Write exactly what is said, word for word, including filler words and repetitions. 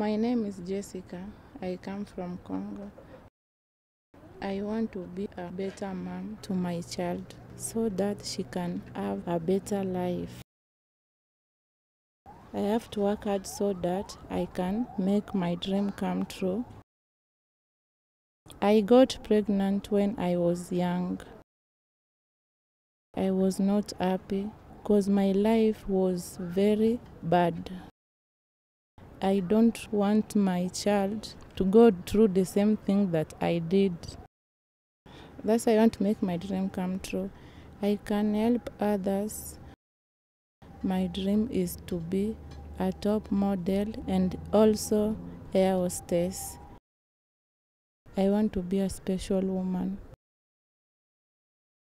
My name is Jessica. I come from Congo. I want to be a better mom to my child so that she can have a better life. I have to work hard so that I can make my dream come true. I got pregnant when I was young. I was not happy because my life was very bad. I don't want my child to go through the same thing that I did. That's why I want to make my dream come true. I can help others. My dream is to be a top model and also air hostess. I want to be a special woman.